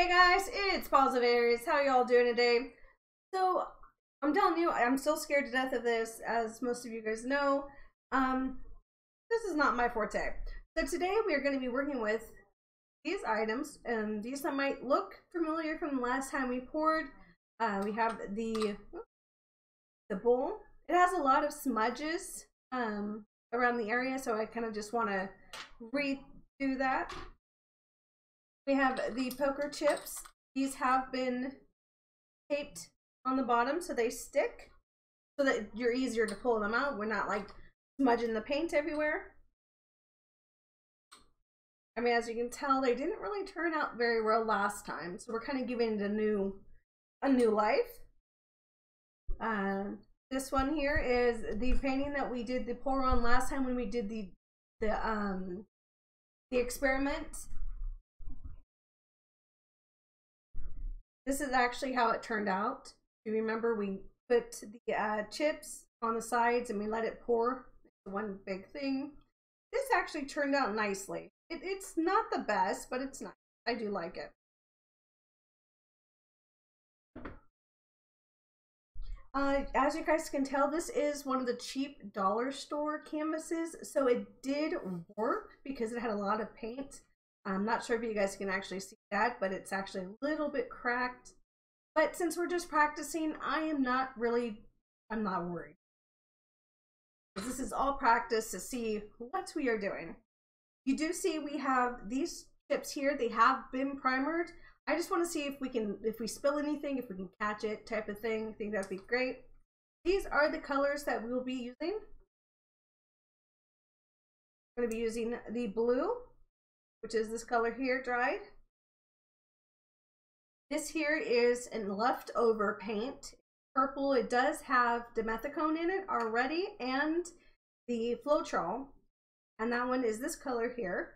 Hey guys, it's Paws of Aries. How y'all doing today? So I'm telling you, I'm still scared to death of this, as most of you guys know. This is not my forte. So today we are going to be working with these items, and these that might look familiar from the last time we poured. We have the bowl. It has a lot of smudges around the area, so I kind of just want to redo that. We have the poker chips. These have been taped on the bottom so they stick, so that you're easier to pull them out. We're not like smudging the paint everywhere. I mean, as you can tell, they didn't really turn out very well last time, so we're kind of giving it a new life. This one here is the painting that we did the pour on last time when we did the experiment. This is actually how it turned out. You remember we put the chips on the sides and we let it pour. One big thing. This actually turned out nicely. It's not the best, but it's nice. I do like it. As you guys can tell, this is one of the cheap dollar store canvases, so it did work because it had a lot of paint. I'm not sure if you guys can actually see that, but it's actually a little bit cracked. But since we're just practicing, I'm not worried. This is all practice to see what we are doing. You do see we have these chips here. They have been primered. I just want to see if we spill anything, if we can catch it, type of thing. I think that'd be great. These are the colors that we'll be using. I'm going to be using the blue, which is this color here, dried. This here is a leftover paint, purple. It does have dimethicone in it already and the Floetrol, and that one is this color here.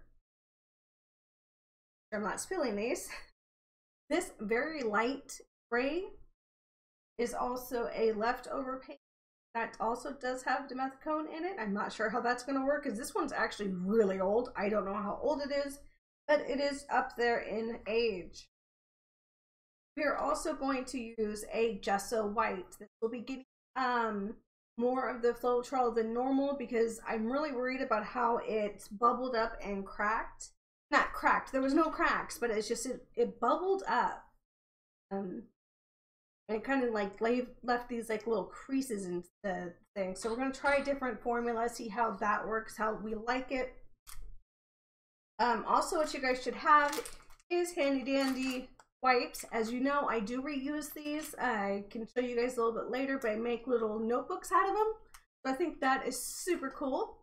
I'm not spilling these. This very light gray is also a leftover paint that also does have dimethicone in it. I'm not sure how that's going to work because this one's actually really old. I don't know how old it is, but it is up there in age. We are also going to use a gesso white. This will be getting more of the Floetrol than normal because I'm really worried about how it's bubbled up and cracked. Not cracked. There was no cracks, but it's just it bubbled up. And it kind of like left these like little creases in the thing. So we're going to try a different formula, see how that works, how we like it. Also, what you guys should have is handy dandy wipes. As you know, I do reuse these. I can show you guys a little bit later, but I make little notebooks out of them. So I think that is super cool.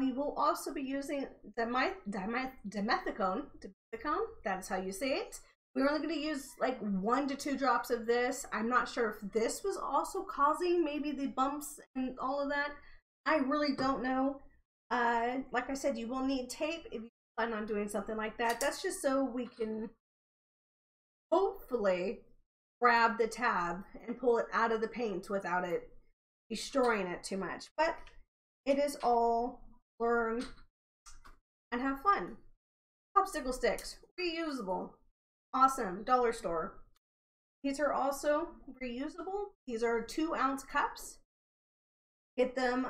We will also be using dimethicone. That's how you say it. We're only going to use like 1 to 2 drops of this. I'm not sure if this was also causing maybe the bumps and all of that. I really don't know. Like I said, you will need tape if you plan on doing something like that. That's just so we can hopefully grab the tab and pull it out of the paint without it destroying it too much. But it is all learn and have fun. Popsicle sticks, reusable. Awesome, dollar store. These are also reusable. These are 2-ounce cups. Get them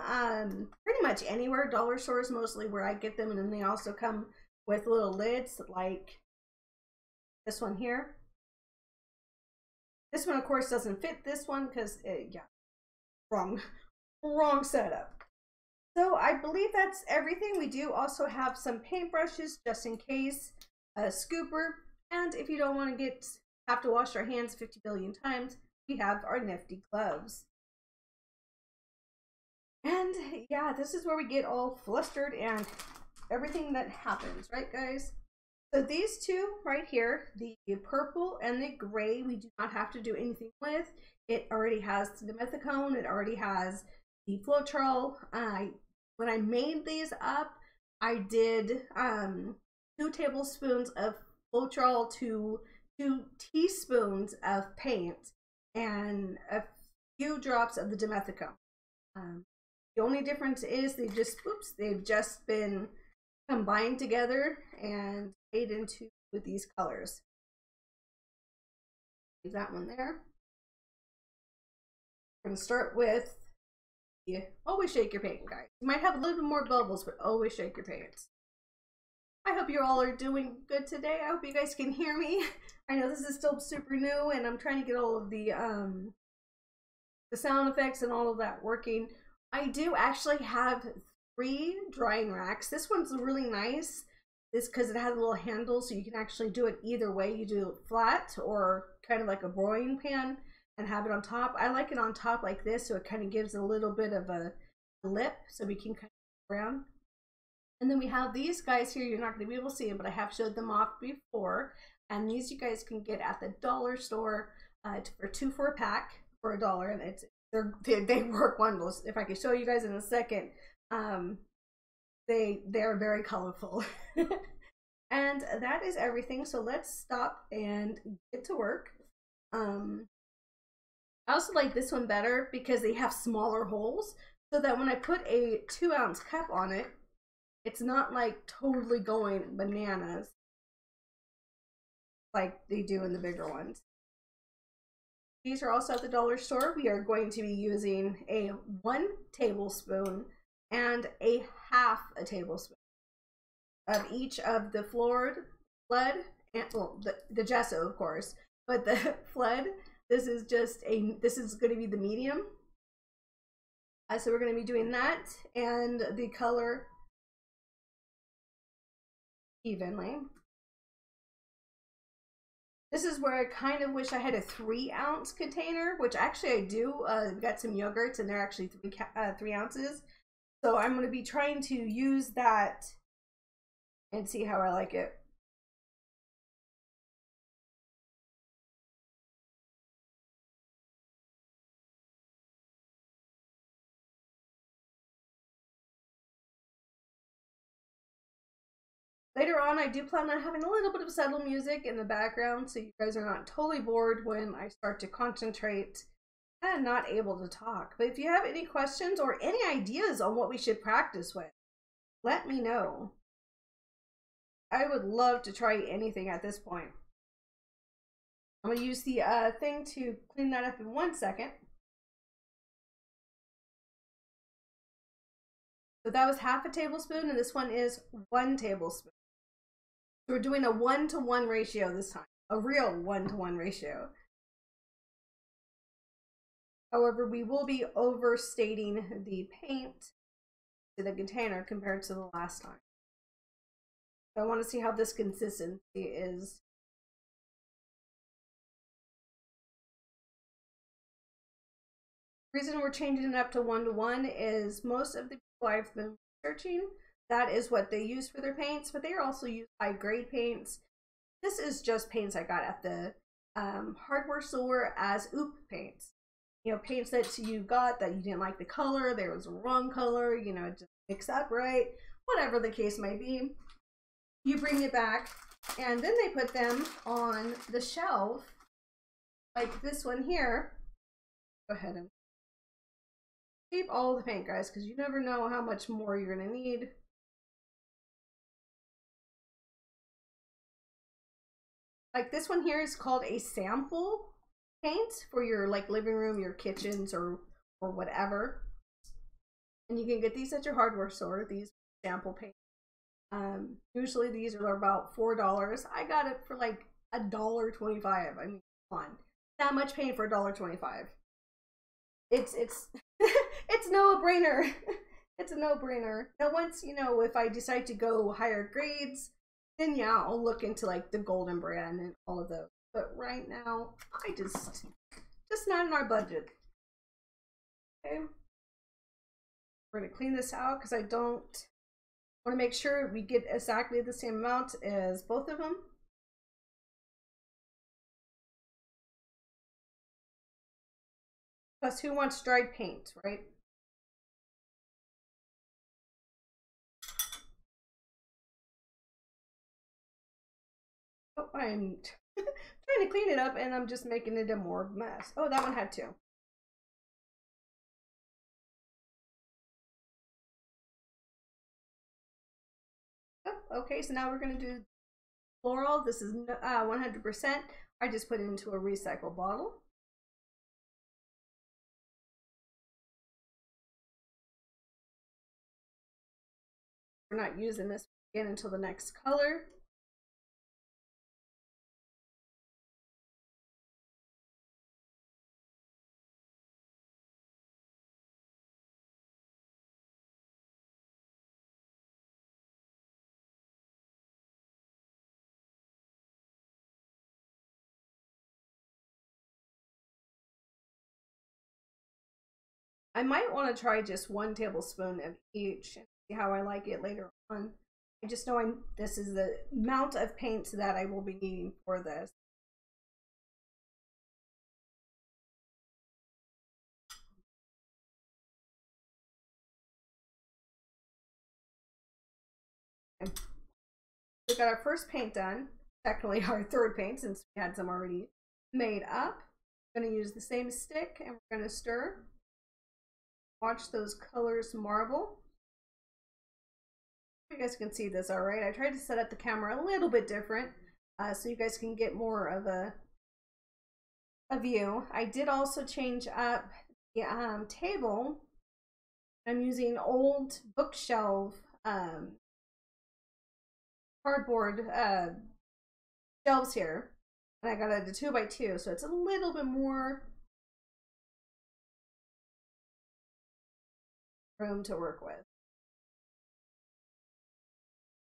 pretty much anywhere. Dollar stores mostly where I get them, and then they also come with little lids like this one here. This one, of course, doesn't fit this one because, yeah, wrong setup. So I believe that's everything. We do also have some paintbrushes just in case, a scooper. And if you don't want to have to wash your hands 50 billion times, we have our nifty gloves. And yeah, this is where we get all flustered and everything that happens, right guys? So these two right here, the purple and the gray, we do not have to do anything with. It already has the dimethicone, it already has the Floetrol. When I made these up, I did 2 tablespoons of Floetrol to 2 teaspoons of paint and a few drops of the dimethicone. The only difference is they've just been combined together and made into with these colors. Leave that one there. We're going to start with, yeah, always shake your paint, guys. You might have a little bit more bubbles, but always shake your paint. I hope you all are doing good today. I hope you guys can hear me. I know this is still super new, and I'm trying to get all of the sound effects and all of that working. I do actually have 3 drying racks. This one's really nice. This because it has a little handle, so you can actually do it either way. You do it flat or kind of like a broiling pan and have it on top. I like it on top like this, so it kind of gives a little bit of a lip, so we can kind of go around. And then we have these guys here. You're not going to be able to see them, but I have showed them off before. And these you guys can get at the dollar store for 2 for a pack for $1, and they work wonders. If I could show you guys in a second, they're very colorful. And that is everything. So let's stop and get to work. I also like this one better because they have smaller holes, so that when I put a 2-ounce cup on it, it's not like totally going bananas like they do in the bigger ones. These are also at the dollar store. We are going to be using a 1 tablespoon and a ½ a tablespoon of each of the flood and, well, the gesso, of course, but the flood. This is this is going to be the medium. So we're going to be doing that and the color evenly. This is where I kind of wish I had a 3-ounce container, which actually I do. I've got some yogurts and they're actually 3 ounces. So I'm going to be trying to use that and see how I like it. Later on, I do plan on having a little bit of subtle music in the background, so you guys are not totally bored when I start to concentrate and not able to talk. But if you have any questions or any ideas on what we should practice with, let me know. I would love to try anything at this point. I'm going to use the thing to clean that up in 1 second. So that was ½ a tablespoon, and this one is 1 tablespoon. So we're doing a 1-to-1 ratio this time, a real 1-to-1 ratio. However, we will be overstating the paint to the container compared to the last time. So I want to see how this consistency is. The reason we're changing it up to 1-to-1 is most of the people I've been researching, that is what they use for their paints, but they also use high-grade paints. This is just paints I got at the hardware store as oop paints. You know, paints that you got that you didn't like the color, there was a wrong color, you know, just mix up right, whatever the case may be. You bring it back, and then they put them on the shelf, like this one here. Go ahead and keep all the paint, guys, because you never know how much more you're going to need. Like this one here is called a sample paint for your like living room, your kitchens, or whatever. And you can get these at your hardware store, these sample paint. Usually these are about $4. I got it for like $1.25. I mean, come on, that much paint for $1.25. It's it's no brainer. It's a no brainer. Now, once you know, if I decide to go higher grades, then yeah, I'll look into like the Golden Brand and all of those. But right now, I just not in our budget. Okay, we're gonna clean this out because I don't. I want to make sure we get exactly the same amount as both of them. Plus, who wants dried paint, right? Oh, I'm trying to clean it up, and I'm just making it a more mess. Oh, that one had 2. Okay, so now we're going to do floral. This is 100%. I just put it into a recycle bottle. We're not using this again until the next color. I might want to try just 1 tablespoon of each and see how I like it later on. I just know this is the amount of paint that I will be needing for this. Okay. We've got our first paint done, technically our third paint since we had some already made up. I'm going to use the same stick and we're going to stir. Watch those colors marble. You guys can see this all right. I tried to set up the camera a little bit different so you guys can get more of a view. I did also change up the table. I'm using old bookshelf cardboard shelves here, and I got a 2x2, so it's a little bit more room to work with.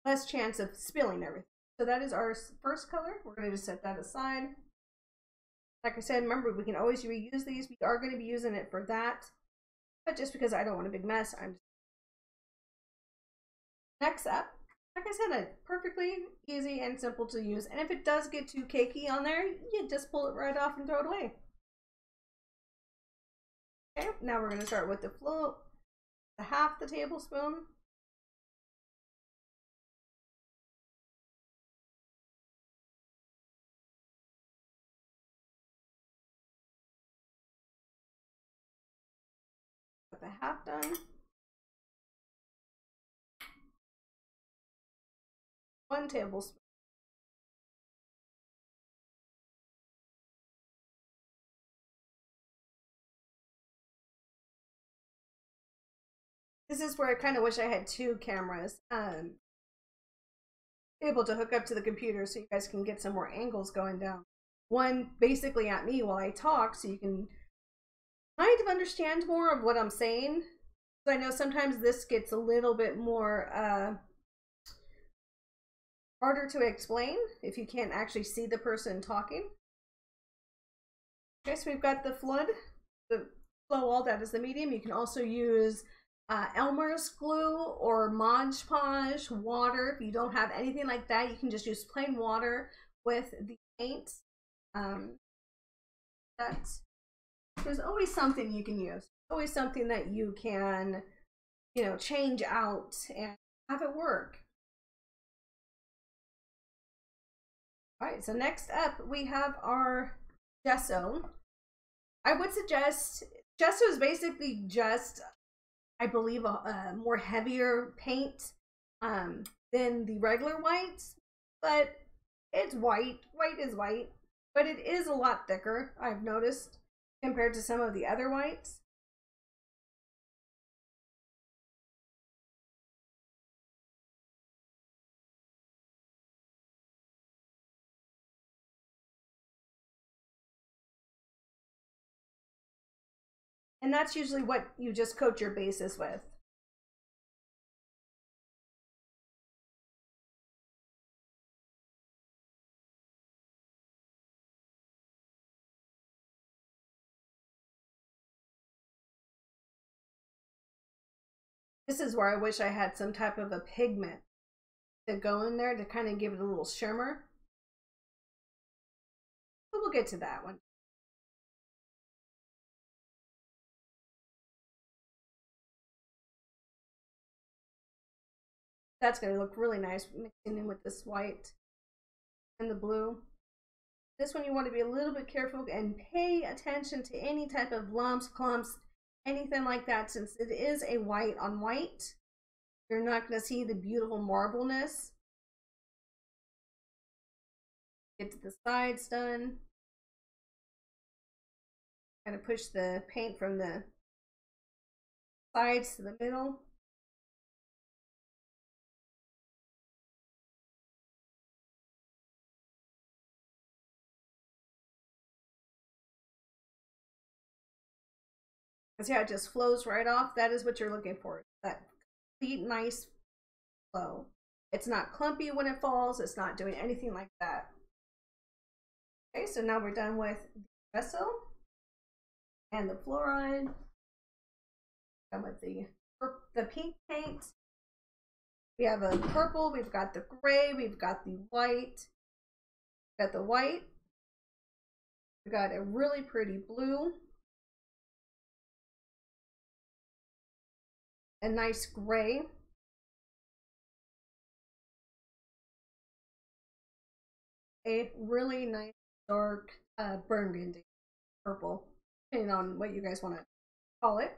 Less chance of spilling everything. So that is our first color. We're going to just set that aside. Like I said, remember we can always reuse these. We are going to be using it for that. But just because I don't want a big mess, I'm just... Next up, like I said, it's perfectly easy and simple to use. And if it does get too cakey on there, you just pull it right off and throw it away. Okay, now we're going to start with the float. Half the tablespoon. Got the half done. 1 tablespoon. This is where I kind of wish I had 2 cameras able to hook up to the computer so you guys can get some more angles going down. One basically at me while I talk so you can kind of understand more of what I'm saying. So I know sometimes this gets a little bit more harder to explain if you can't actually see the person talking. Okay, so we've got the flow wall, that is the medium. You can also use Elmer's glue or Mod Podge, water. If you don't have anything like that, you can just use plain water with the paint. There's always something you can use. Always something that you can, you know, change out and have it work. All right, so next up we have our gesso. I would suggest gesso is basically just, I believe, a more heavier paint than the regular whites, but it's white. White is white, but it is a lot thicker, I've noticed, compared to some of the other whites. And that's usually what you just coat your bases with. This is where I wish I had some type of a pigment to go in there to kind of give it a little shimmer. But we'll get to that one. That's going to look really nice mixing in with this white and the blue. This one you want to be a little bit careful and pay attention to any type of lumps, clumps, anything like that. Since it is a white on white, you're not going to see the beautiful marbleness. Get to the sides done. Kind of push the paint from the sides to the middle. See how it just flows right off? That is what you're looking for. That complete nice flow. It's not clumpy when it falls. It's not doing anything like that. Okay, so now we're done with the gesso and the fluoride. Done with the pink paint. We have a purple. We've got the gray. We've got the white. We've got the white. We've got a really pretty blue. A nice gray. A really nice dark burgundy purple, depending on what you guys want to call it.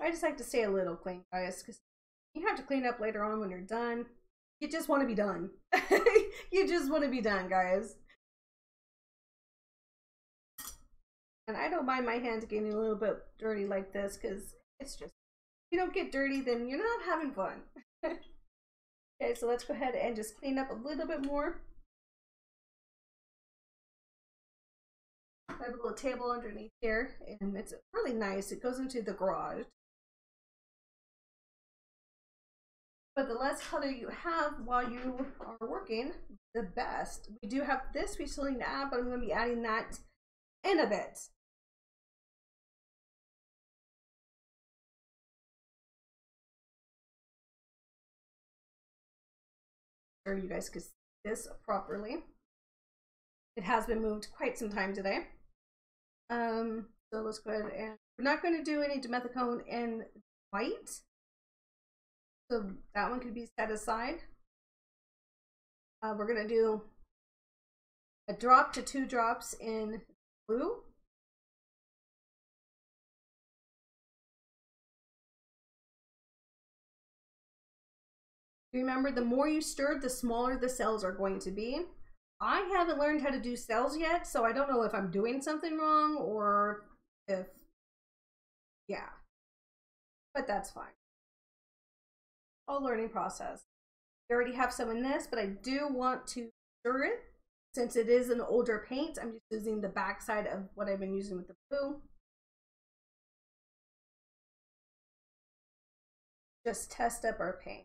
I just like to stay a little clean, guys, because you have to clean up later on when you're done. You just want to be done. You just want to be done, guys. And I don't mind my hands getting a little bit dirty like this, because it's just, if you don't get dirty, then you're not having fun. Okay, so let's go ahead and just clean up a little bit more. I have a little table underneath here, and it's really nice. It goes into the garage. But the less color you have while you are working, the best. We do have this we still need to add, but I'm going to be adding that in a bit. I'm sure you guys could see this properly. It has been moved quite some time today. So let's go ahead and we're not going to do any dimethicone in white. So that one could be set aside. We're going to do a drop to 2 drops in blue. Remember, the more you stir, the smaller the cells are going to be. I haven't learned how to do cells yet, so I don't know if I'm doing something wrong or if, yeah, but that's fine. All learning process. I already have some in this, but I do want to stir it. Since it is an older paint, I'm just using the back side of what I've been using with the blue. Just test up our paint.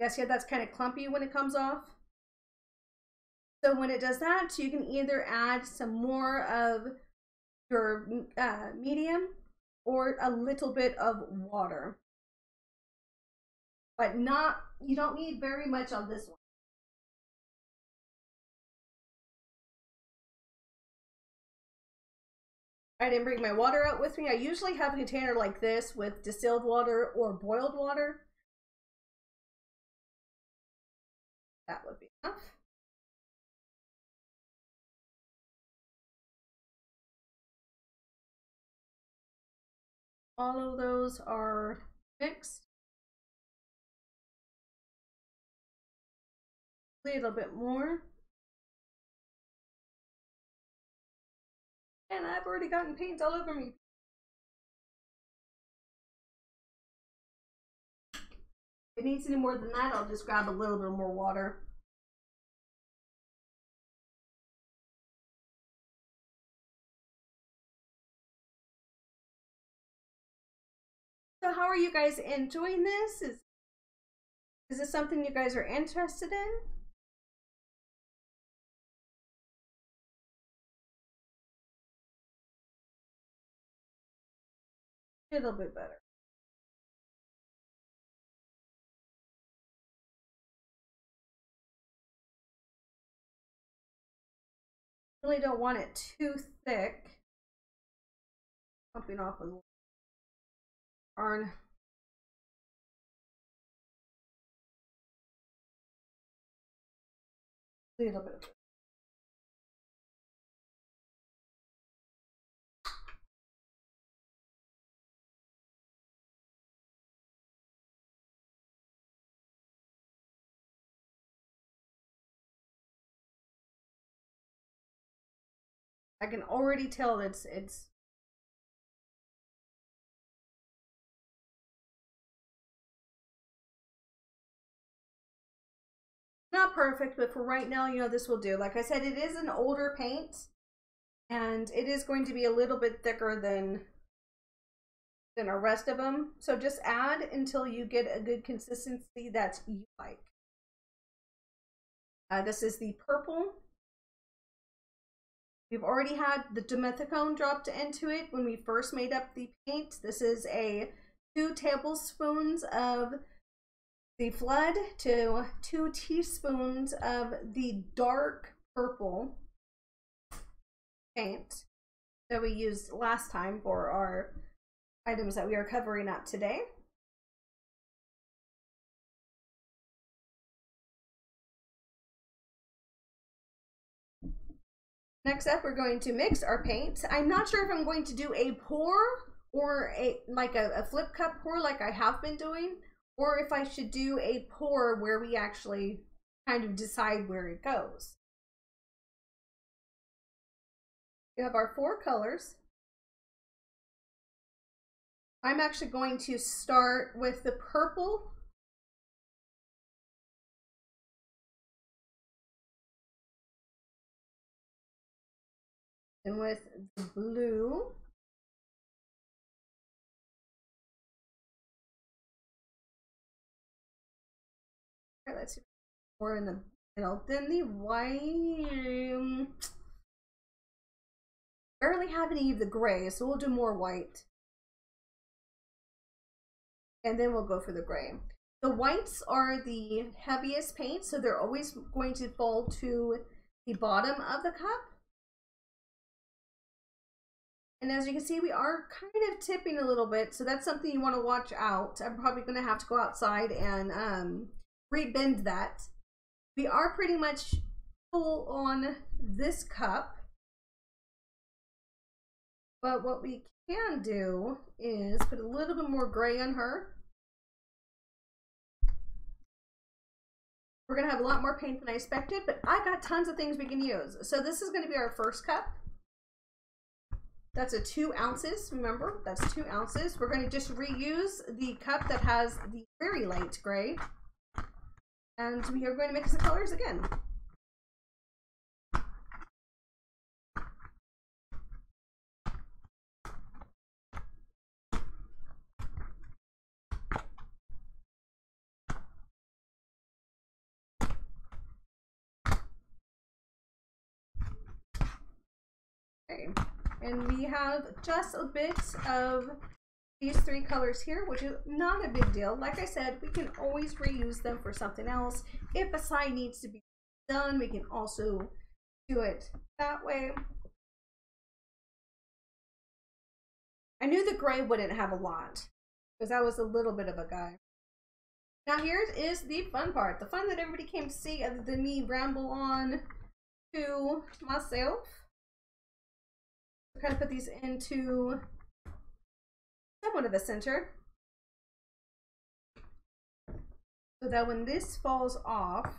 Yes, yeah, that's kind of clumpy when it comes off. So when it does that, you can either add some more of your medium or a little bit of water. But not, you don't need very much on this one. I didn't bring my water out with me. I usually have a container like this with distilled water or boiled water. That would be enough. All of those are mixed. Little bit more, and I've already gotten paint all over me. If it needs any more than that, I'll just grab a little bit more water. So how are you guys enjoying this? Is this something you guys are interested in? It'll be better. Really don't want it too thick. Bumping off with yarn. little bit of it. I can already tell it's not perfect, but for right now, you know, this will do. Like I said, it is an older paint, and it is going to be a little bit thicker than the rest of them. So just add until you get a good consistency that you like. This is the purple. We've already had the dimethicone dropped into it when we first made up the paint. This is a 2 tablespoons of the flood to 2 teaspoons of the dark purple paint that we used last time for our items that we are covering up today. Next up, we're going to mix our paint. I'm not sure if I'm going to do a pour or a flip cup pour like I have been doing, or if I should do a pour where we actually kind of decide where it goes. We have our 4 colors. I'm actually going to start with the purple. And with the blue, all right, let's see, we're in the middle, then the white. Barely have any of the gray, so we'll do more white, and then we'll go for the gray. The whites are the heaviest paint, so they're always going to fall to the bottom of the cup. And as you can see, we are kind of tipping a little bit, so that's something you want to watch out. I'm probably going to have to go outside and re-bend that. We are pretty much full on this cup, but what we can do is put a little bit more gray on her. We're going to have a lot more paint than I expected, but I got tons of things we can use. So this is going to be our first cup. That's a 2 ounces, remember, that's 2 ounces. We're going to just reuse the cup that has the very light gray. And we are going to mix the colors again. Okay. And we have just a bit of these 3 colors here, which is not a big deal. Like I said, we can always reuse them for something else. If a side needs to be done, we can also do it that way. I knew the gray wouldn't have a lot because that was a little bit of a guy. Now here is the fun part. The fun that everybody came to see other than me ramble on to myself. Kind of put these into somewhat of the center so that when this falls off,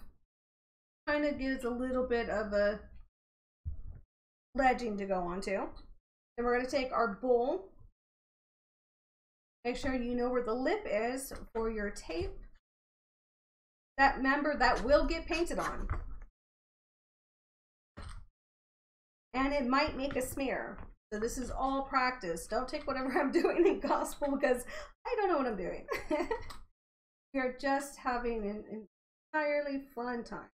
kind of gives a little bit of a ledging to go onto. Then we're going to take our bowl, make sure you know where the lip is for your tape. That, remember, that will get painted on. And it might make a smear. So this is all practice. Don't take whatever I'm doing in gospel because I don't know what I'm doing. We are just having an entirely fun time.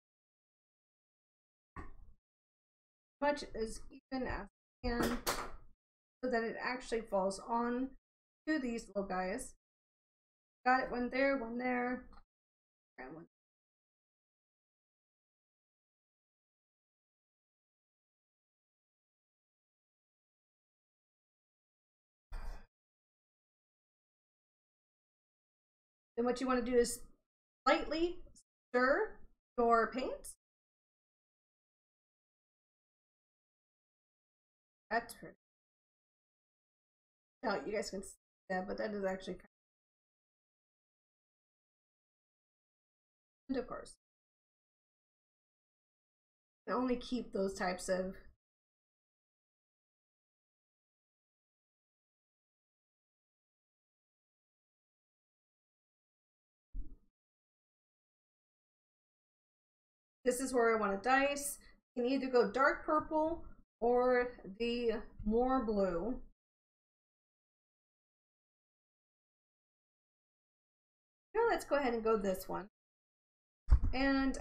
Much as even as I can so that it actually falls on to these little guys. Got it, one there, and one. Then what you want to do is lightly stir your paint That's true. No, you guys can see that, but that is actually kind of... And of course, you can only keep those types of... This is where I want to dice. You can either go dark purple or the more blue. Now let's go ahead and go this one. And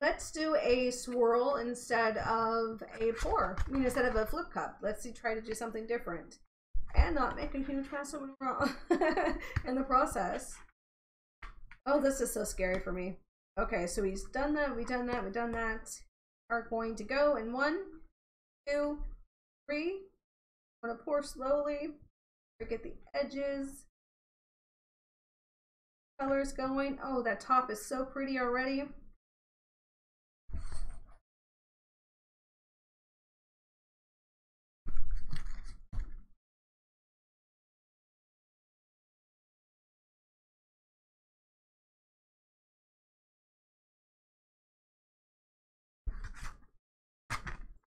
let's do a swirl instead of a pour, I mean, instead of a flip cup. Let's see, try to do something different and not make a huge mess in the process. Oh, this is so scary for me. Okay, so he's done that, we've done that, we've done that. Are going to go in 1, 2, 3. I'm going to pour slowly, get the edges, colors going. Oh, that top is so pretty already.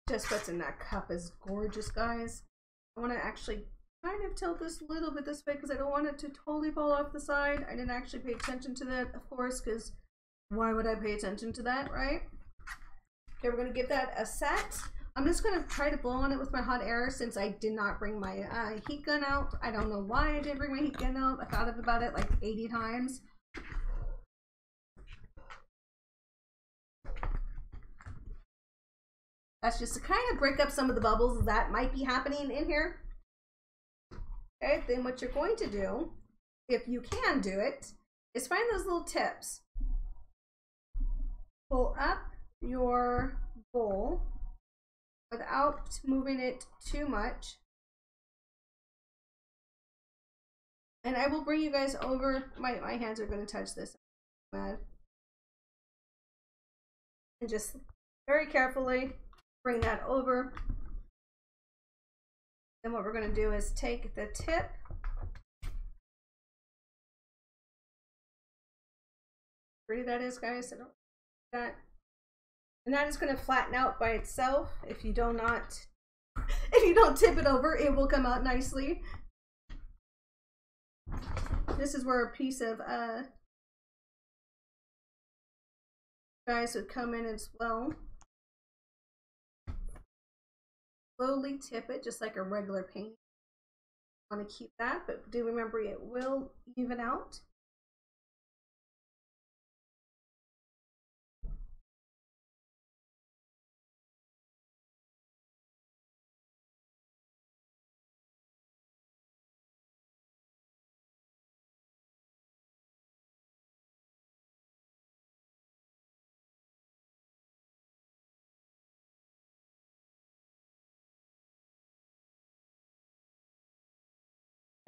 Just what's in that cup is gorgeous, guys. I want to actually kind of tilt this a little bit this way because I don't want it to totally fall off the side. I didn't actually pay attention to that, of course, because why would I pay attention to that, right? Okay, we're going to give that a set. I'm just going to try to blow on it with my hot air since I did not bring my heat gun out. I don't know why I didn't bring my heat gun out. I thought about it like 80 times. That's just to kind of break up some of the bubbles that might be happening in here. Okay, then what you're going to do, if you can do it, is find those little tips. Pull up your bowl without moving it too much. And I will bring you guys over. My hands are going to touch this. And just very carefully bring that over. Then what we're going to do is take the tip pretty that is, guys. I don't like that, and that is going to flatten out by itself. If you don't tip it over, it will come out nicely. This is where a piece of guys would come in as well. Slowly tip it just like a regular paint. Want to keep that, but do remember it will even out.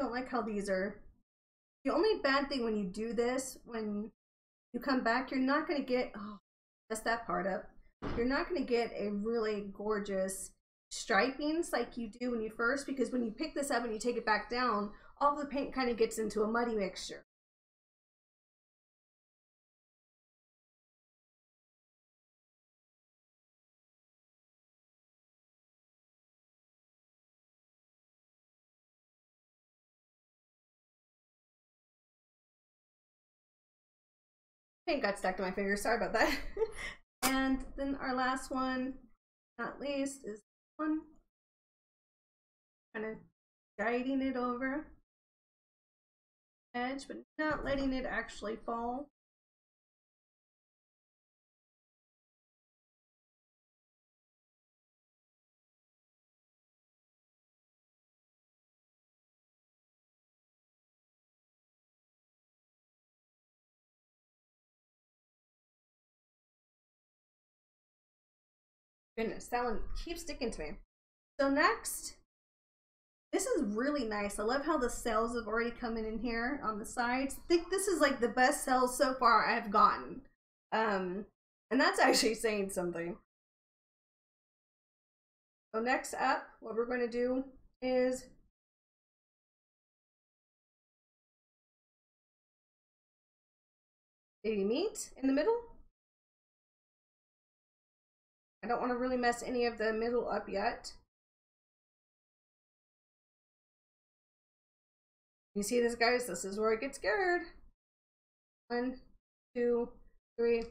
Don't like how these are. The only bad thing when you do this, when you come back, you're not going to get, oh, mess that part up. You're not going to get a really gorgeous stripings like you do when you first, because when you pick this up and you take it back down, all the paint kind of gets into a muddy mixture. Paint got stuck to my fingers, sorry about that. And then our last one, not least, is this one. Kind of guiding it over edge, but not letting it actually fall. Goodness, that one keeps sticking to me. So next, This is really nice. I love how the cells have already come in here on the sides. I think this is like the best cells so far I've gotten. And that's actually saying something. So next up, what we're going to do is baby meat in the middle. I don't want to really mess any of the middle up yet. You see this, guys? This is where I get scared. 1, 2, 3.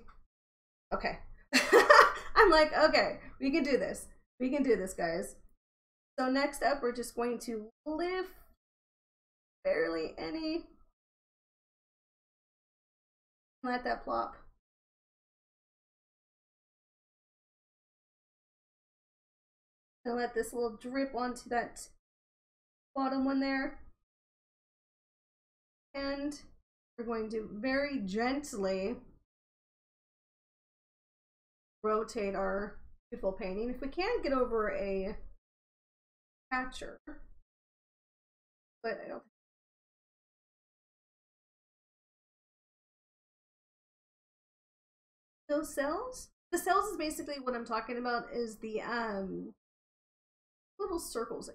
Okay. I'm like, okay, we can do this. We can do this, guys. So next up, we're just going to lift barely any. Let that plop. And let this little drip onto that bottom one there. And we're going to very gently rotate our beautiful painting. If we can get over a patcher, but I don't. Those cells? The cells is basically what I'm talking about, is the little circles.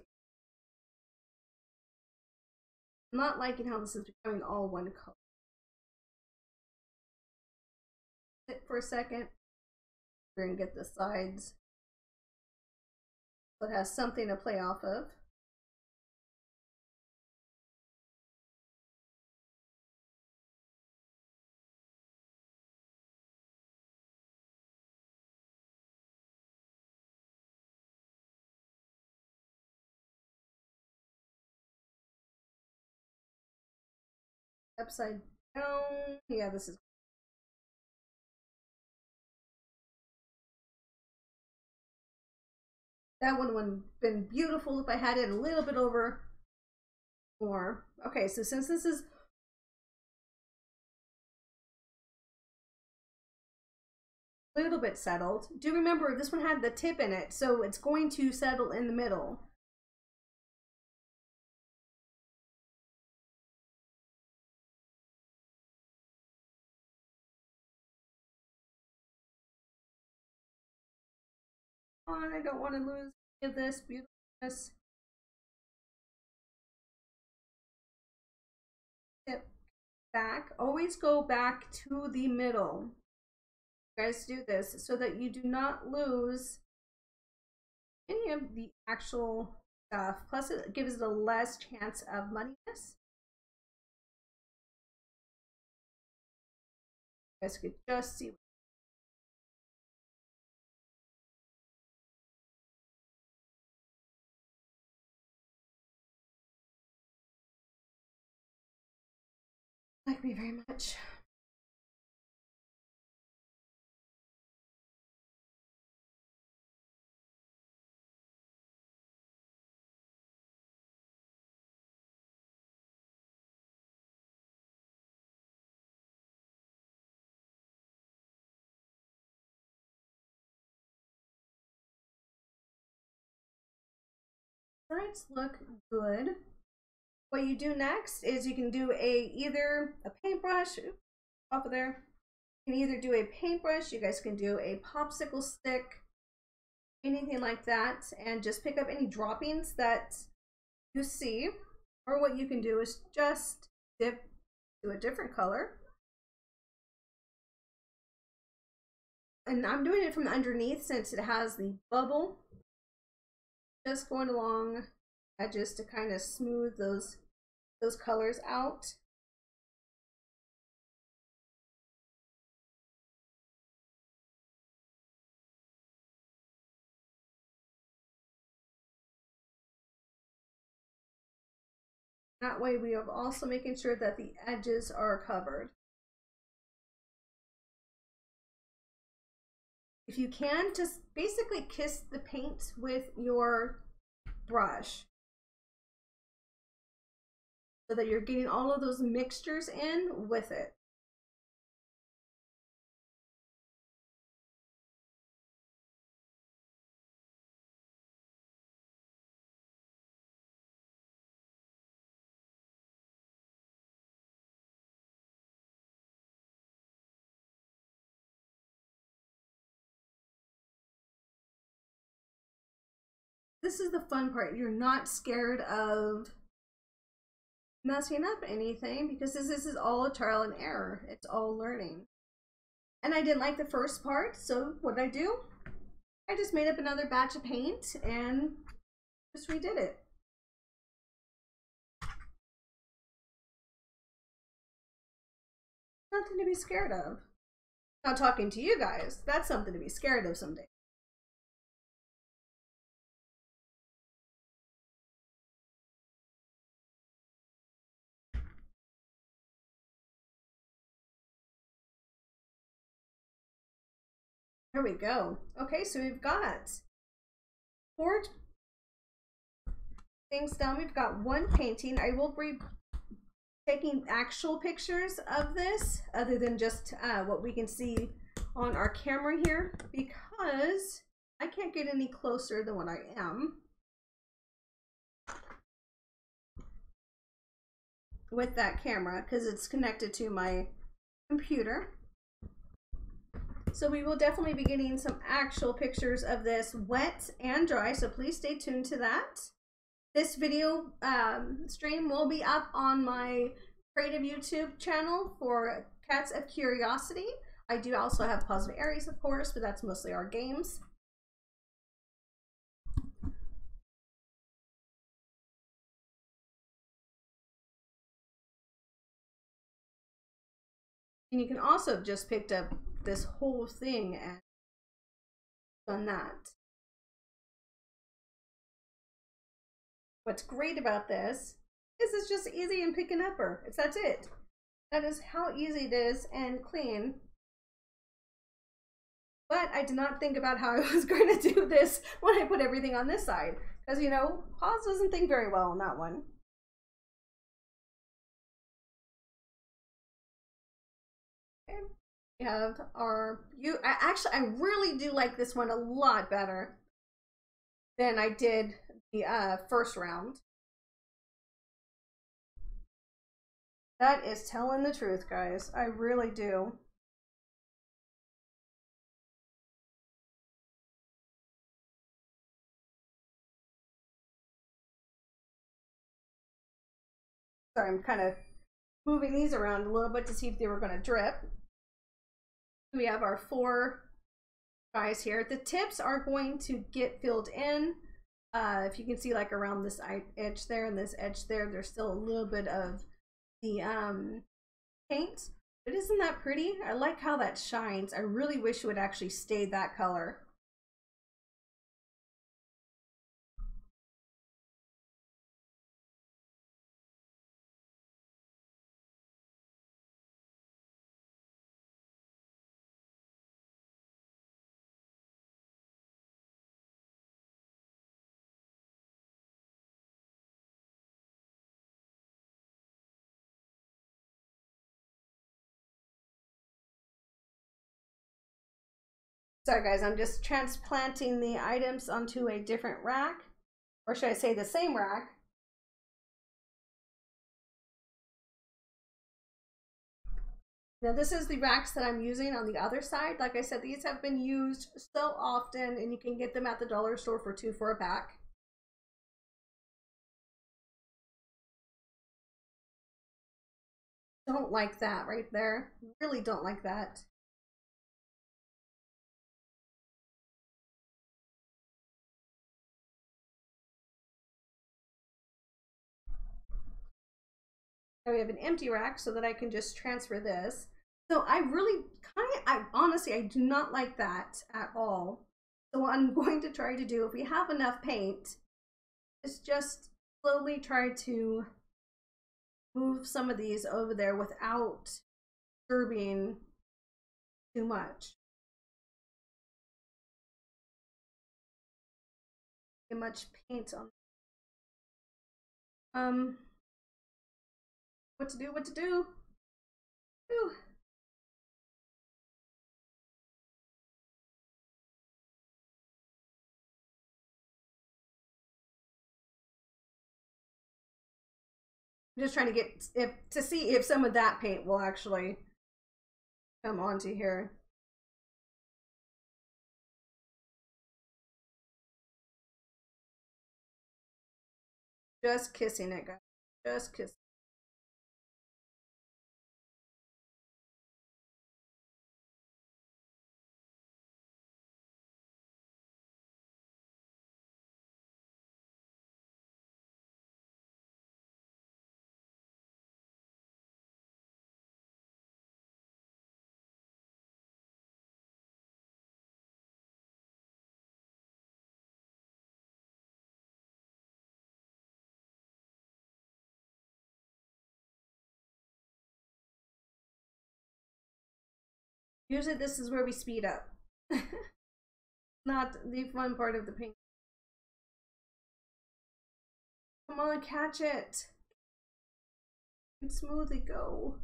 I'm not liking how this is becoming all one color. Sit for a second. We're going to get the sides so it has something to play off of. Upside down. Yeah, this is. That one would have been beautiful if I had it a little bit over more. Okay, so since this is a little bit settled, do remember this one had the tip in it, so it's going to settle in the middle. I don't want to lose any of this beautifulness. Tip back. Always go back to the middle. You guys do this so that you do not lose any of the actual stuff. Plus, it gives it a less chance of moneyness. You guys could just see. Like me very much. Sides look good. What you do next is you can do either a paintbrush off of there. You can either do a paintbrush, you guys can do a popsicle stick, anything like that, and just pick up any droppings that you see. Or what you can do is just dip to a different color. And I'm doing it from underneath since it has the bubble. Just going along edges to kind of smooth those colors out. That way we are also making sure that the edges are covered. If you can, just basically kiss the paint with your brush so that you're getting all of those mixtures in with it. This is the fun part. You're not scared of messing up anything because this is all trial and error. It's all learning. And I didn't like the first part, so what did I do? I just made up another batch of paint and just redid it. Nothing to be scared of. Not talking to you guys. That's something to be scared of someday. There we go. Okay, so we've got 4 things done. We've got 1 painting. I will be taking actual pictures of this other than just what we can see on our camera here because I can't get any closer than what I am with that camera because it's connected to my computer. So we will definitely be getting some actual pictures of this wet and dry, so please stay tuned to that. This video stream will be up on my creative YouTube channel for Cats of Curiosity. I do also have Paws of Aries, of course, but that's mostly our games. And you can also have just picked up this whole thing and done that. What's great about this is it's just easy and pick and upper. That's it. That is how easy it is and clean. But I did not think about how I was going to do this when I put everything on this side. Because, you know, Paws doesn't think very well on that one. We have our I really do like this one a lot better than I did the first round. That is telling the truth, guys. I really do. Sorry, I'm kind of moving these around a little bit to see if they were going to drip. We have our 4 guys here. The tips are going to get filled in. If you can see, like around this edge there and this edge there, there's still a little bit of the paint. But isn't that pretty? I like how that shines. I really wish it would actually stay that color. Sorry guys, I'm just transplanting the items onto a different rack, or should I say the same rack? Now this is the racks that I'm using on the other side. Like I said, these have been used so often and you can get them at the dollar store for 2 for a pack. Don't like that right there. Really don't like that. Now we have an empty rack so that I can just transfer this. So I really honestly, I do not like that at all. So what I'm going to try to do, if we have enough paint, is just slowly try to move some of these over there without disturbing too much. Too much paint on. What to do, what to do. Whew. I'm just trying to get to see if some of that paint will actually come onto here. Just kissing it, guys. Just kissing. Usually this is where we speed up. Not the fun part of the paint. Come on, catch it. And smoothly go.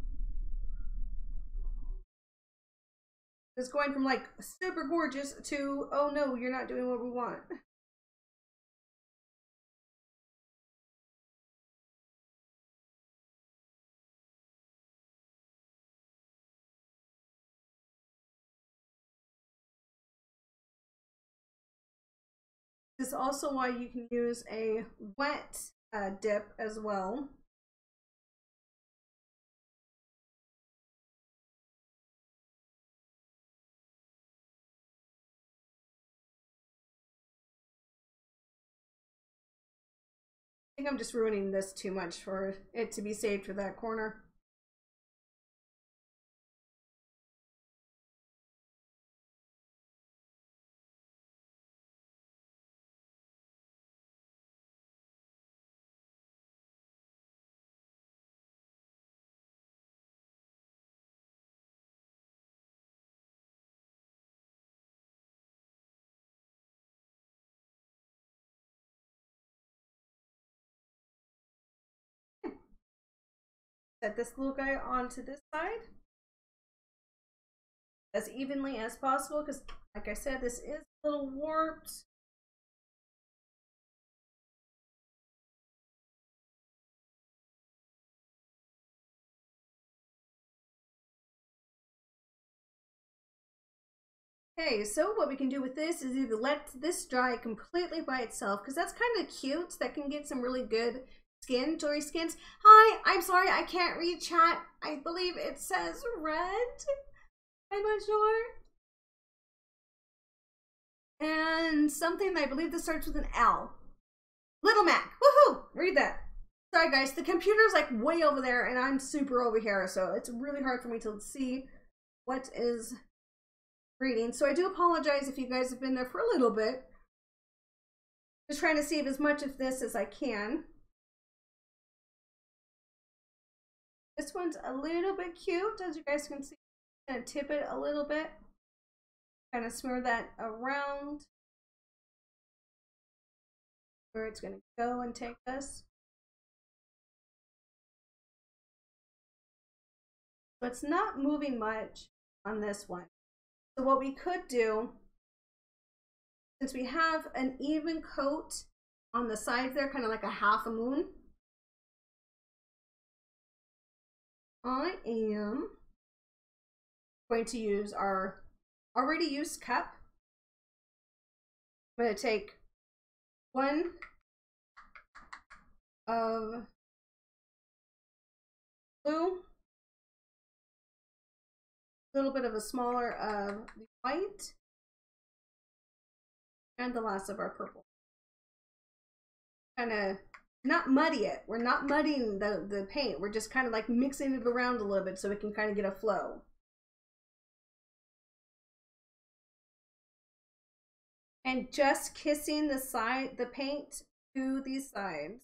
It's going from like super gorgeous to, oh no, you're not doing what we want. This is also why you can use a wet dip as well. I think I'm just ruining this too much for it to be saved for that corner. Set this little guy onto this side as evenly as possible, because like I said, this is a little warped. Okay, so what we can do with this is either let this dry completely by itself, because that's kind of cute. That can get some really good skin. Tori Skins, hi, I'm sorry I can't read chat. I believe it says red. I'm not sure. And something, I believe this starts with an L. Little Mac, woohoo, read that. Sorry guys, the computer's like way over there and I'm super over here, so it's really hard for me to see what is reading. So I do apologize if you guys have been there for a little bit. Just trying to save as much of this as I can. This one's a little bit cute, as you guys can see. I'm gonna tip it a little bit, kind of smear that around where it's gonna go and take us. So it's not moving much on this one. So what we could do, since we have an even coat on the sides there, kind of like a half a moon, I am going to use our already used cup. I'm going to take one of blue, a little bit of a smaller of the white, and the last of our purple. Kind of not muddy it. We're not muddying the paint. We're just kind of like mixing it around a little bit so we can kind of get a flow. And just kissing the side, the paint to these sides.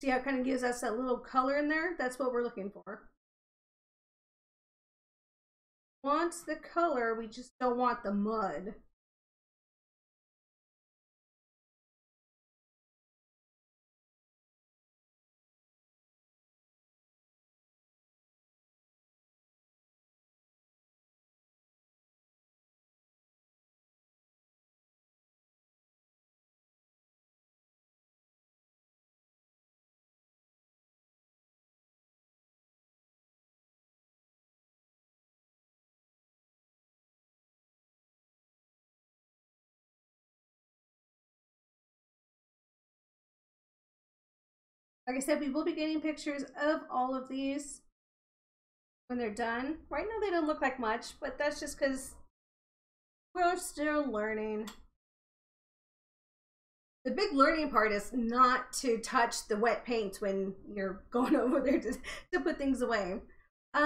See how it kind of gives us that little color in there? That's what we're looking for. Once the color, we just don't want the mud. Like I said, we will be getting pictures of all of these when they're done. Right now they don't look like much, but that's just because we're still learning. The big learning part is not to touch the wet paint when you're going over there to put things away. I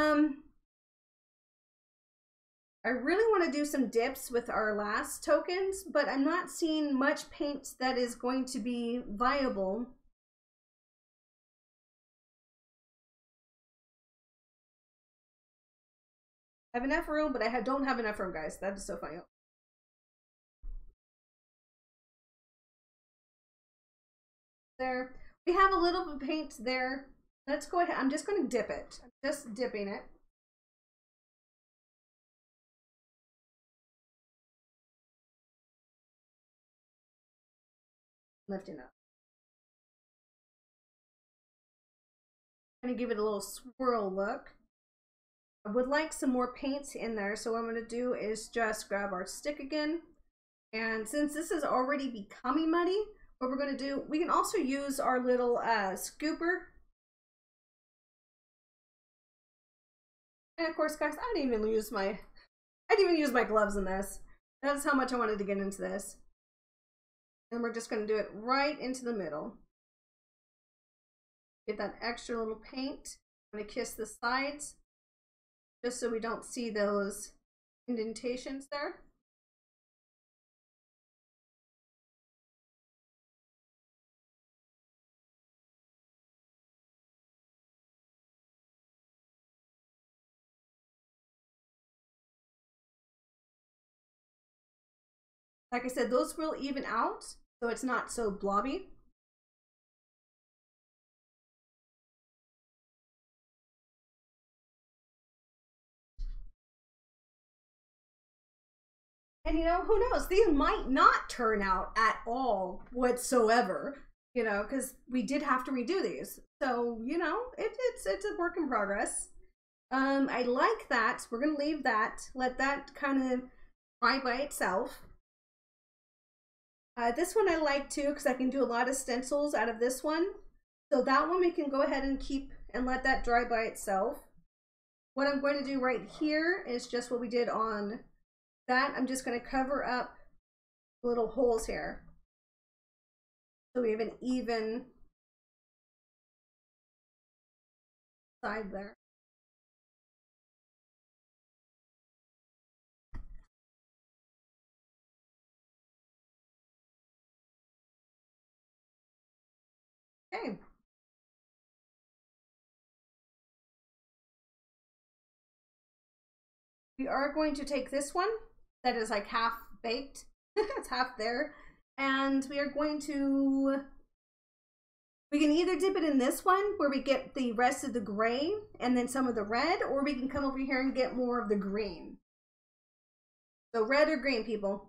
really want to do some dips with our last tokens, but I'm not seeing much paint that is going to be viable. I have enough room, but I don't have enough room, guys. That is so funny. There. We have a little bit of paint there. Let's go ahead. I'm just going to dip it. I'm just dipping it. Lifting up. I'm going to give it a little swirl look. I would like some more paints in there, so what I'm going to do is just grab our stick again. And since this is already becoming muddy, what we're going to do, we can also use our little scooper. And of course, guys, I didn't even use my gloves in this. That's how much I wanted to get into this. And we're just going to do it right into the middle. Get that extra little paint. I'm going to kiss the sides just so we don't see those indentations there. Like I said, those will even out, so it's not so blobby. And you know, who knows? These might not turn out at all whatsoever, you know, because we did have to redo these. So, you know, it's a work in progress. I like that. We're going to leave that, let that kind of dry by itself. This one I like too because I can do a lot of stencils out of this one. So that one we can go ahead and keep and let that dry by itself. What I'm going to do right here is just what we did on that. I'm just going to cover up little holes here. So we have an even side there. Okay. We are going to take this one that is like half baked, it's half there, and we are going to, we can either dip it in this one where we get the rest of the gray and then some of the red, or we can come over here and get more of the green. So red or green, people.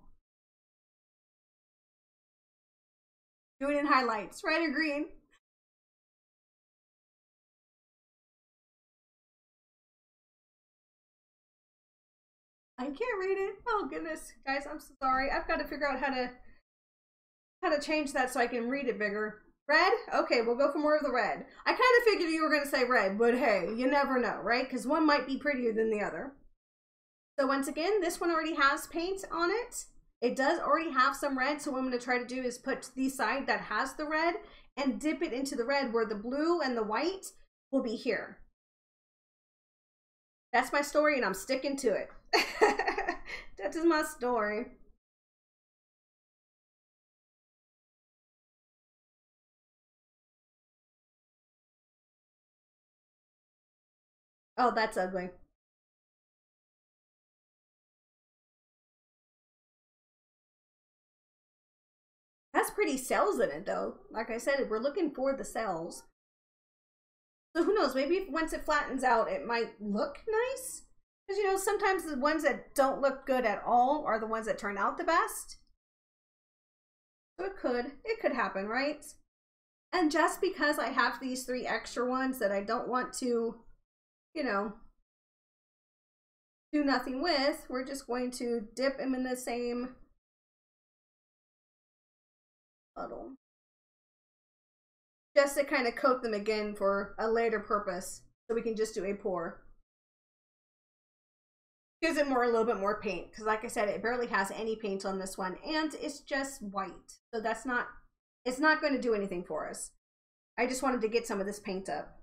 Do it in highlights, red or green. I can't read it. Oh goodness, guys, I'm so sorry. I've got to figure out how to change that so I can read it bigger. Red? Okay, we'll go for more of the red. I kind of figured you were going to say red, but hey, you never know, right? Because one might be prettier than the other. So once again, this one already has paint on it. It does already have some red, so what I'm going to try to do is put the side that has the red and dip it into the red where the blue and the white will be here. That's my story, and I'm sticking to it. That is my story. Oh, that's ugly. That's pretty cells in it, though. Like I said, we're looking for the cells. So who knows? Maybe once it flattens out, it might look nice. You know, sometimes the ones that don't look good at all are the ones that turn out the best. So it could happen, right? And just because I have these three extra ones that I don't want to, you know, do nothing with, we're just going to dip them in the same puddle. just to kind of coat them again for a later purpose, so we can just do a pour. Gives it more, a little bit more paint, because like I said, it barely has any paint on this one, and it's just white, so that's not, it's not going to do anything for us. I just wanted to get some of this paint up.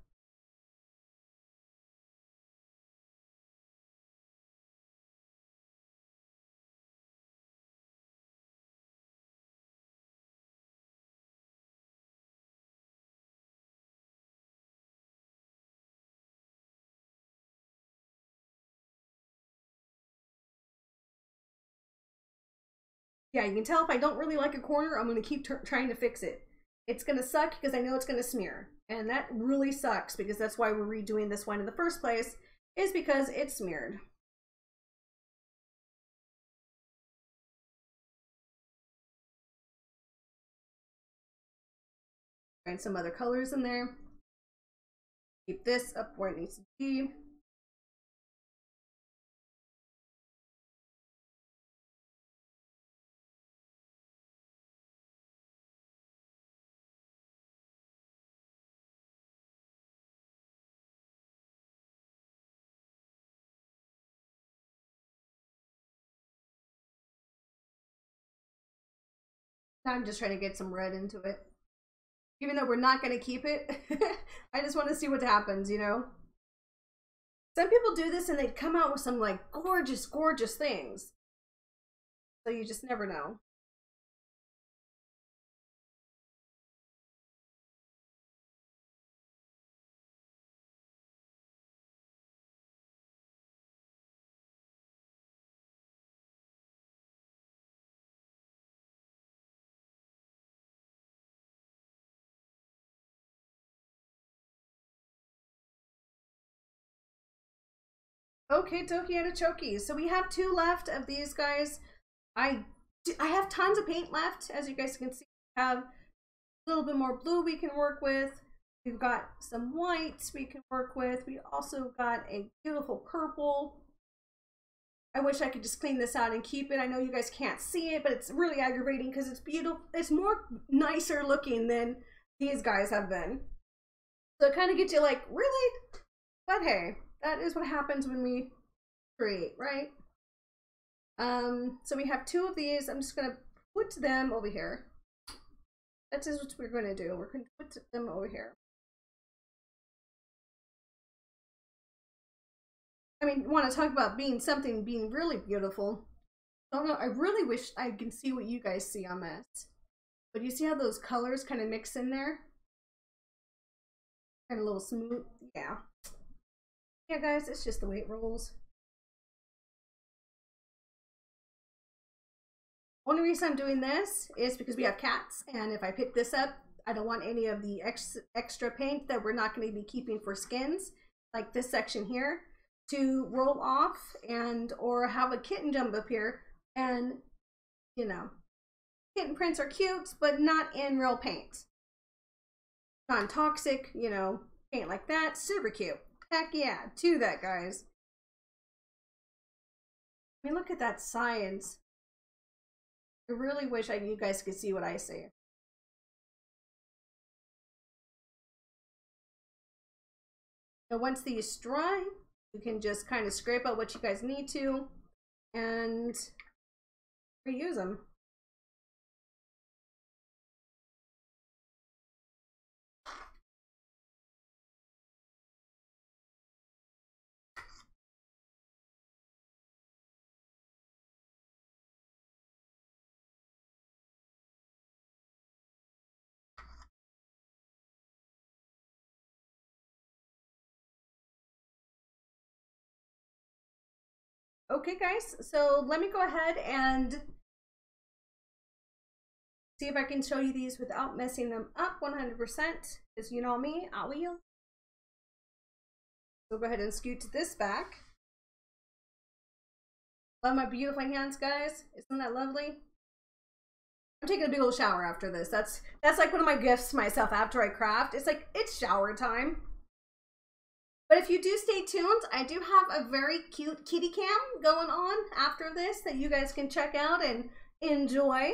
Yeah, you can tell if I don't really like a corner, I'm going to keep trying to fix it. It's going to suck because I know it's going to smear. And that really sucks, because that's why we're redoing this one in the first place, is because it's smeared. Find some other colors in there. Keep this up where it needs to be. I'm just trying to get some red into it. Even though we're not going to keep it, I just want to see what happens, you know? Some people do this and they come out with some like gorgeous, gorgeous things. So you just never know. Okay, Toki and Choki. So we have two left of these guys. I have tons of paint left. As you guys can see, we have a little bit more blue we can work with. We've got some whites we can work with. We also got a beautiful purple. I wish I could just clean this out and keep it. I know you guys can't see it, but it's really aggravating because it's beautiful. It's more nicer looking than these guys have been. So it kind of gets you like, really? But hey. That is what happens when we create, right? So we have two of these. I'm just going to put them over here. That is what we're going to do. We're going to put them over here. I mean, want to talk about being something being really beautiful. I don't know. I really wish I can see what you guys see on this. But you see how those colors kind of mix in there? Kind of a little smooth. Yeah. Yeah, guys, it's just the way it rolls. Only reason I'm doing this is because we have cats, and if I pick this up, I don't want any of the extra paint that we're not going to be keeping for skins, like this section here, to roll off and or have a kitten jump up here. And, you know, kitten prints are cute, but not in real paint. Non-toxic, you know, paint like that, super cute. Heck yeah, do that, guys. I mean, look at that science. I really wish you guys could see what I see. So once these dry, you can just kind of scrape out what you guys need to and reuse them. Okay, guys, so let me go ahead and see if I can show you these without messing them up 100%, because you know me, I will. So go ahead and scoot this back. Love my beautiful hands, guys. Isn't that lovely? I'm taking a big old shower after this. That's like one of my gifts to myself after I craft. It's like, it's shower time. But if you do stay tuned, I do have a very cute kitty cam going on after this that you guys can check out and enjoy.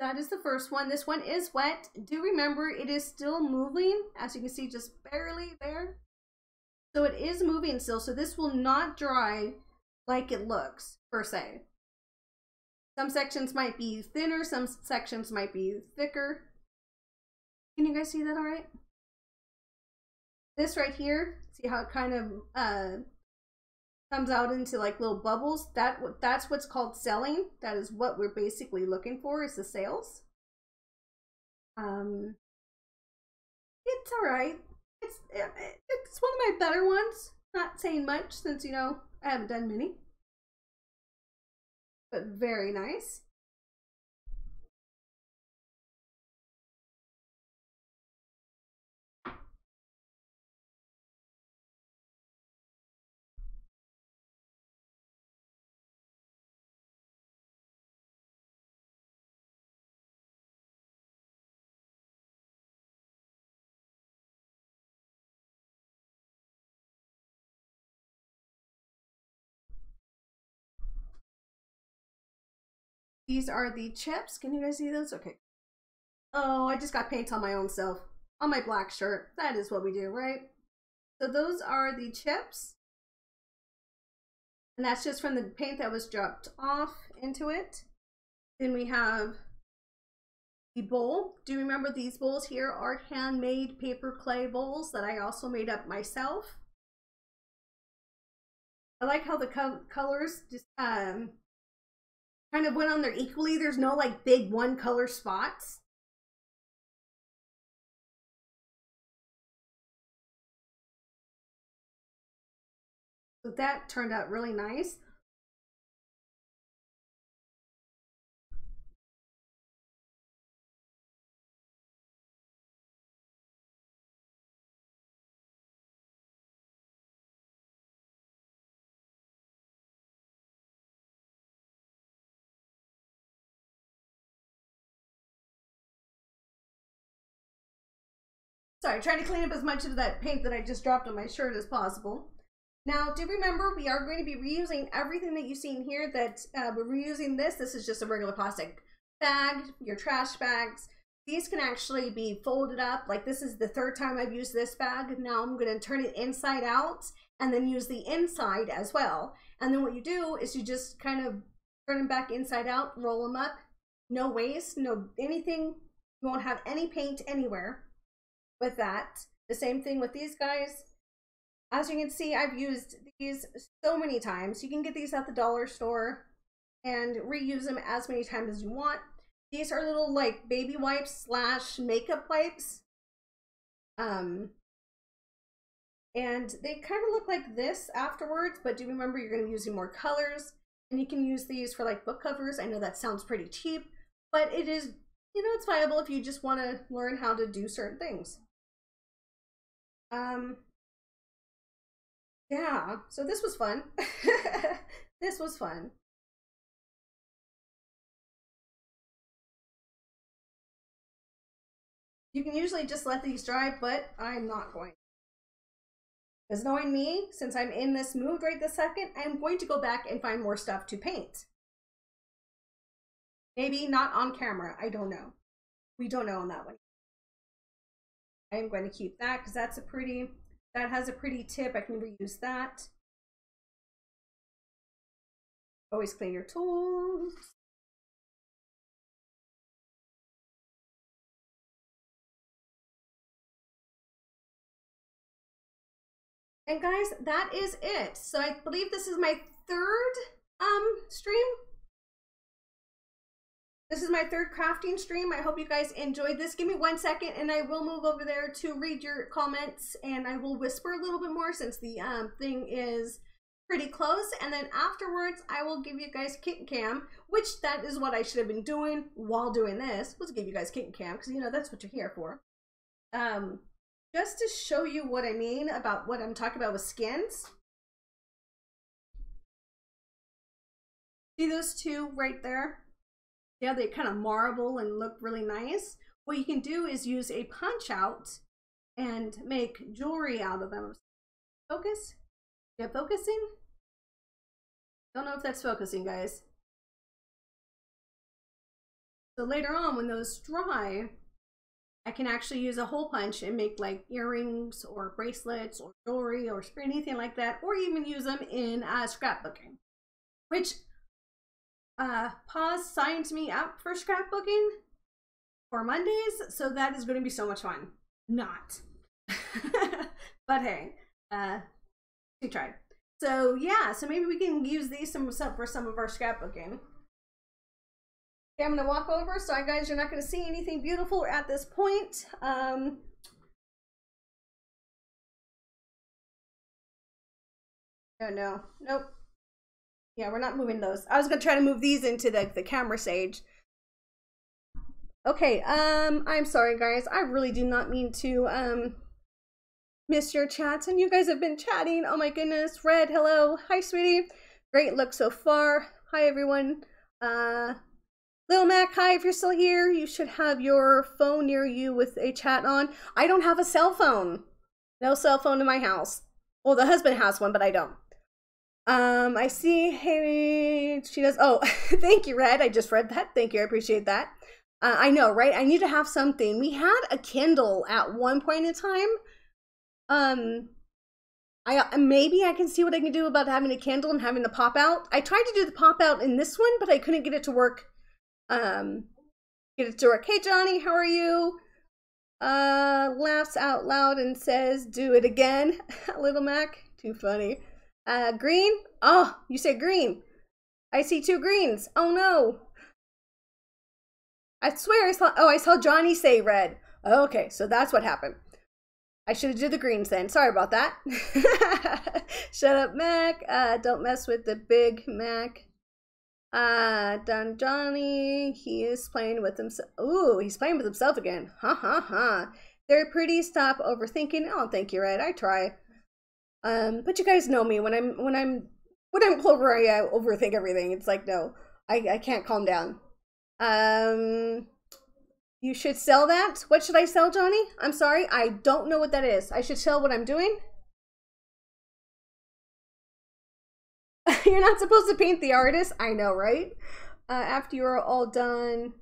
That is the first one. This one is wet. Do remember it is still moving, as you can see, just barely there. So it is moving still, so this will not dry like it looks, per se. Some sections might be thinner, some sections might be thicker. Can you guys see that all right? This right here, see how it kind of comes out into like little bubbles? That's what's called selling. That is what we're basically looking for, is the sales. It's all right. It's one of my better ones. Not saying much since, you know, I haven't done many. But very nice. These are the chips. Can you guys see those? Okay. Oh, I just got paint on my own self. On my black shirt. That is what we do, right? So those are the chips. And that's just from the paint that was dropped off into it. Then we have the bowl. Do you remember these bowls here are handmade paper clay bowls that I also made up myself. I like how the colors just... kind of went on there equally. There's no like big one color spots. So that turned out really nice. Sorry, trying to clean up as much of that paint that I just dropped on my shirt as possible. Now, do remember, we are going to be reusing everything that you see in here that we're reusing this. This is just a regular plastic bag, your trash bags. These can actually be folded up. Like this is the third time I've used this bag. Now I'm going to turn it inside out and then use the inside as well. And then what you do is you just kind of turn them back inside out, roll them up. No waste, no anything. You won't have any paint anywhere. With that, the same thing with these guys. As you can see, I've used these so many times. You can get these at the dollar store and reuse them as many times as you want. These are little like baby wipes slash makeup wipes, and they kind of look like this afterwards, but do remember you're going to be using more colors, and you can use these for like book covers. I know that sounds pretty cheap, but it is, you know, it's viable if you just want to learn how to do certain things. Yeah, so this was fun. This was fun. You can usually just let these dry, but I'm not going to. Because knowing me, since I'm in this mood right this second, I'm going to go back and find more stuff to paint. Maybe not on camera. I don't know. We don't know on that one. I'm going to keep that because that's a pretty, that has a pretty tip. I can reuse that. Always clean your tools. And guys, that is it. So I believe this is my third stream. This is my third crafting stream. I hope you guys enjoyed this. Give me 1 second and I will move over there to read your comments, and I will whisper a little bit more since the thing is pretty close. And then afterwards, I will give you guys kit cam, which that is what I should have been doing while doing this, was give you guys kit cam, because you know, that's what you're here for. Just to show you what I mean about what I'm talking about with skins. See those two right there? Yeah, they kind of marble and look really nice. What you can do is use a punch out and make jewelry out of them. Focus? Yeah, focusing? Don't know if that's focusing, guys. So later on when those dry, I can actually use a hole punch and make like earrings or bracelets or jewelry or anything like that, or even use them in scrapbooking, which Paws signed me up for scrapbooking for Mondays, so that is going to be so much fun. Not. But hey, she tried. So yeah, so maybe we can use these for some of our scrapbooking. Okay, I'm going to walk over, so guys, you're not going to see anything beautiful at this point. Nope. Yeah, we're not moving those. I was going to try to move these into the camera stage. Okay, I'm sorry, guys. I really do not mean to miss your chats, and you guys have been chatting. Oh my goodness. Red, hello. Hi, sweetie. Great look so far. Hi, everyone. Lil Mac, hi, if you're still here, you should have your phone near you with a chat on. I don't have a cell phone. No cell phone in my house. Well, the husband has one, but I don't. I see, hey, she does. Oh, thank you, Red. I just read that. Thank you. I appreciate that. I know, right? I need to have something. We had a Kindle at one point in time. Maybe I can see what I can do about having a Kindle and having the pop out. I tried to do the pop out in this one, but I couldn't get it to work. Hey Johnny, how are you? Laughs out loud and says, do it again. Little Mac, too funny. Green, oh, you said green. I see two greens. Oh no, I swear I saw, oh, I saw Johnny say red. Okay, so that's what happened. I should have did the greens then, sorry about that. Shut up, Mac. Don't mess with the big Mac. Don Johnny, he is playing with himself. Ooh, he's playing with himself again. Ha ha ha. They're pretty. Stop overthinking. Oh, thank you, Red. I try. But you guys know me. When I'm clover, I overthink everything. It's like, no, I can't calm down. You should sell that. What should I sell, Johnny? I'm sorry, I don't know what that is. I should sell what I'm doing. You're not supposed to paint the artist. I know, right? After you're all done.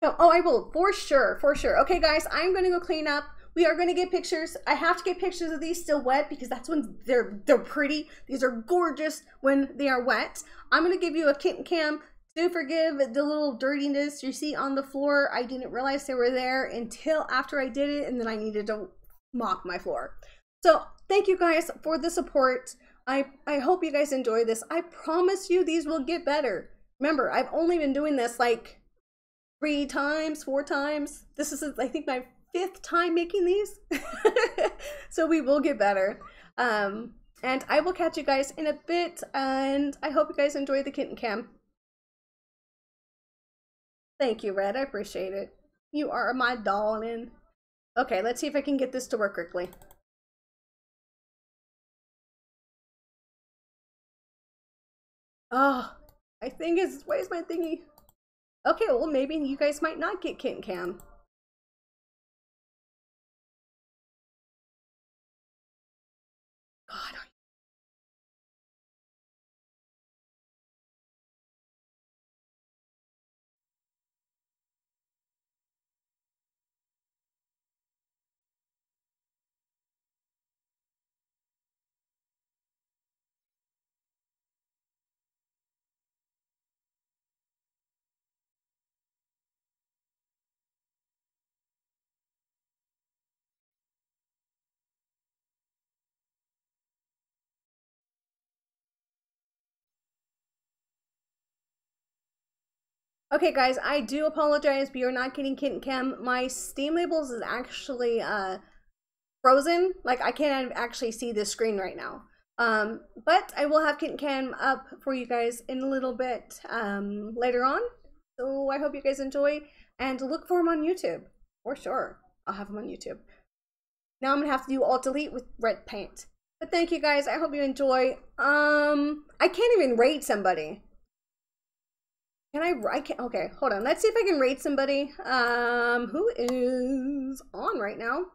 No, oh, I will. For sure. For sure. Okay, guys, I'm going to go clean up. We are going to get pictures. I have to get pictures of these still wet because that's when they're pretty. These are gorgeous when they are wet. I'm going to give you a kit and cam. Do forgive the little dirtiness you see on the floor. I didn't realize they were there until after I did it, and then I needed to mop my floor. So thank you guys for the support. I hope you guys enjoy this. I promise you these will get better. Remember, I've only been doing this like 3 times, 4 times. This is, I think, my 5th time making these. So we will get better. And I will catch you guys in a bit. And I hope you guys enjoy the kitten cam. Thank you, Red. I appreciate it. You are my darling. Okay, let's see if I can get this to work quickly. Oh, I think it's, where's my thingy? Okay, well, maybe you guys might not get kitten cam. God. Okay, guys, I do apologize, but you're not getting kitten cam. My Steam labels is actually frozen. Like, I can't actually see this screen right now. But I will have kitten cam up for you guys in a little bit later on. So I hope you guys enjoy. And look for them on YouTube. For sure. I'll have them on YouTube. Now I'm going to have to do Alt-Delete with red paint. But thank you, guys. I hope you enjoy. I can't even rate somebody. Can I can't, okay, hold on. Let's see if I can rate somebody who is on right now.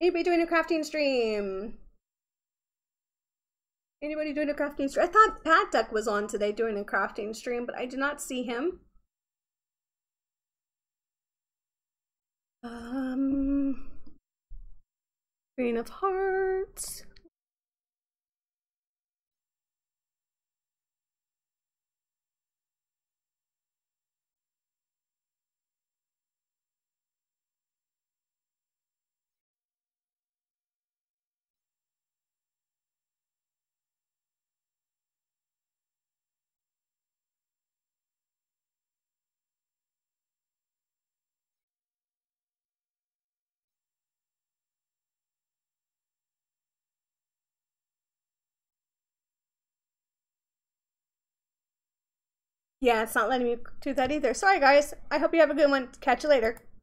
Anybody doing a crafting stream? Anybody doing a crafting stream? I thought Pat Duck was on today doing a crafting stream, but I did not see him. Queen of Hearts. Yeah, it's not letting me do that either. Sorry, guys. I hope you have a good one. Catch you later.